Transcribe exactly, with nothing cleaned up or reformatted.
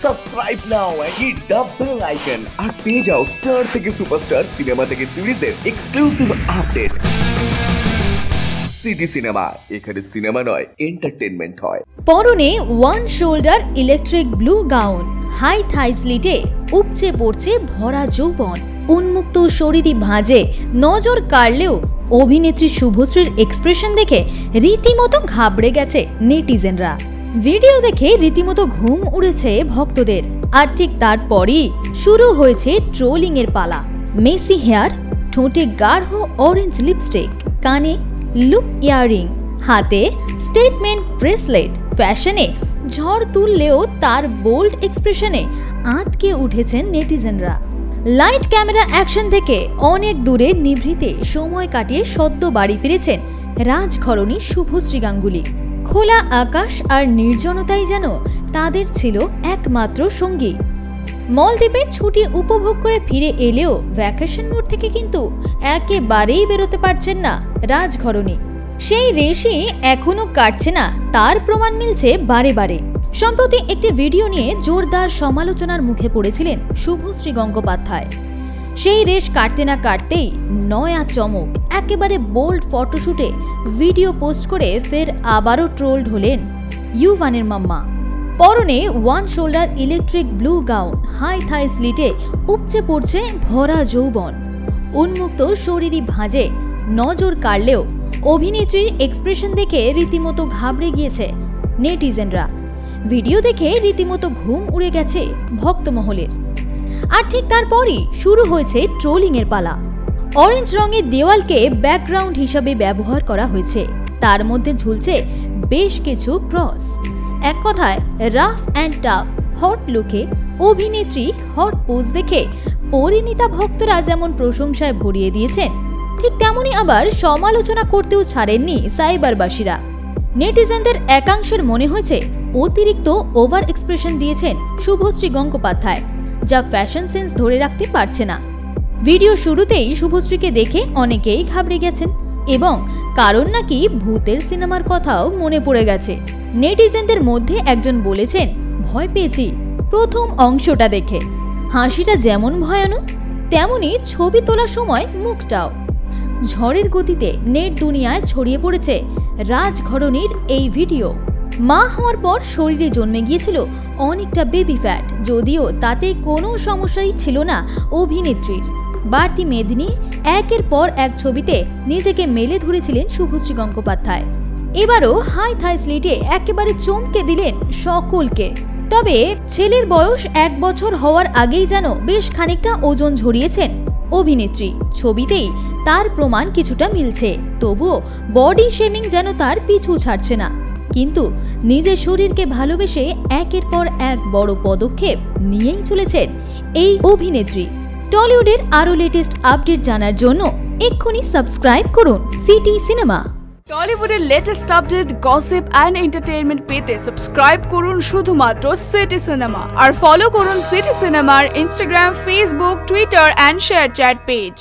Subscribe now and hit the bell icon and পেয়ে যাও star থেকে সুপারস্টার সিনেমা থেকে সিরিজের এক্সক্লুসিভ আপডেট। সিটি সিনেমা এখানে সিনেমা নয় এন্টারটেইনমেন্ট হয়। পরনে one shoulder electric blue gown, high thigh স্লিটে উপচে পড়ছে ভরা যৌবন। উন্মুক্ত শরীরী ভাঁজে নজর কাড়লেও অভিনেত্রী শুভশ্রীর এক্সপ্রেশন দেখে রীতিমতো ঘাবড়ে গেছে নেটিজেনরা। ভিডিও দেখে রীতিমতো ঘুম উড়েছে ভক্তদের। আর ঠিক তারপরই শুরু হয়েছে ট্রোলিং এর পালা। মেসি হেয়ার, ঠোঁটে গাঢ় অরেঞ্জ লিপস্টিক, কানে লুপ ইয়াররিং, হাতে স্টেটমেন্ট ব্রেসলেট, ফ্যাশনে ঝড় তুললেও তার বোল্ড এক্সপ্রেশনে আঁতকে উঠেছেন নেটিজেনরা। লাইট ক্যামেরা অ্যাকশন থেকে অনেক দূরে নিভৃতে সময় কাটিয়ে সদ্য বাড়ি ফিরেছেন রাজঘরণী শুভশ্রী গাঙ্গুলি। খোলা আকাশ আর নির্জনতাই যেন তাদের ছিল একমাত্র সঙ্গী। মলদ্বীপে ছুটি উপভোগ করে ফিরে এলেও ভ্যাকেশন মোড থেকে কিন্তু একেবারেই বেরোতে পারছেন না রাজঘরণী। সেই রেশি এখনো কাটছে না, তার প্রমাণ মিলছে বারে বারে। সম্প্রতি একটি ভিডিও নিয়ে জোরদার সমালোচনার মুখে পড়েছিলেন শুভশ্রী গঙ্গোপাধ্যায়। সেই রেশ কাটতে না কাটতেই নয়া চমক, একেবারে বোল্ড ফটোশুটে ভিডিও পোস্ট করে ফের আবারও ট্রোলড হলেন ইউভানের মাম্মা। পরনে one shoulder electric blue gown, high thigh স্লিটে উপচে পড়ছে ভরা যৌবন। উন্মুক্ত শরীরী ভাঁজে নজর কাড়লেও অভিনেত্রীর এক্সপ্রেশন দেখে রীতিমতো ঘাবড়ে গিয়েছে নেটিজেনরা। ভিডিও দেখে রীতিমতো ঘুম উড়ে গেছে ভক্তমহলের। আর ঠিক তারপরই শুরু হয়েছে ট্রোলিং এর পালা। অরেঞ্জ রঙের দেওয়ালকে ব্যাকগ্রাউন্ড হিসাবে ব্যবহার করা হয়েছে, তার মধ্যে ঝুলছে বেশ কিছু ক্রস। এক কথায় রাফ অ্যান্ড টাফ হট লুকে অভিনেত্রী হট পোজ দেখে পরিণীতা ভক্তরা যেমন প্রশংসায় ভরিয়ে দিয়েছেন, ঠিক তেমনই আবার সমালোচনা করতেও ছাড়েননি সাইবারবাসীরা। নেটিজেনদের একাংশের মনে হয়েছে অতিরিক্ত ওভার এক্সপ্রেশন দিয়েছেন শুভশ্রী গঙ্গোপাধ্যায়, যা ফ্যাশন সেন্স ধরে রাখতে পারছে না। ভিডিও শুরুতেই শুভশ্রীকে দেখে অনেকেই ঘাবড়ে গেছেন এবং কারণ নাকি ভূতের সিনেমার কথাও মনে পড়ে গেছে। নেটিজেনদের মধ্যে একজন বলেছেন, ভয় পেয়েছি প্রথম অংশটা দেখে, হাসিটা যেমন ভয়ানক তেমনই ছবি তোলার সময় মুখটাও। ঝড়ের গতিতে নেট দুনিয়ায় ছড়িয়ে পড়েছে রাজঘরণীর এই ভিডিও। মা হওয়ার পর শরীরে জন্মে গিয়েছিল অনেকটা বেবি ফ্যাট, যদিও তাতে কোনো সমস্যাই ছিল না অভিনেত্রীর। বাড়তি মেদ নিয়ে একের পর এক ছবিতে নিজেকে মেলে ধরেছিলেন শুভশ্রী গঙ্গোপাধ্যায়। এবারও হাই থাই স্লিটে একেবারে চমকে দিলেন সকলকে। তবে ছেলের বয়স এক বছর হওয়ার আগেই যেন বেশ খানিকটা ওজন ঝরিয়েছেন অভিনেত্রী। ছবিতেই তার প্রমাণ কিছুটা মিলছে, তবুও বডি শেমিং যেন তার পিছু ছাড়ছে না। কিন্তু নিজের শরীরকে ভালোবেসে একের পর এক বড় পদক্ষেপ নিয়েই চলেছেন এই অভিনেত্রী। টলিউডের আরও লেটেস্ট আপডেট জানার জন্য এক্ষুনি সাবস্ক্রাইব করুন সিটি সিনেমা। টলিউডের latest update, gossip and entertainment পেতে সাবস্ক্রাইব করুন শুধুমাত্র সিটি সিনেমা। আর ফলো করুন সিটি সিনেমার Instagram, Facebook, Twitter and ShareChat page.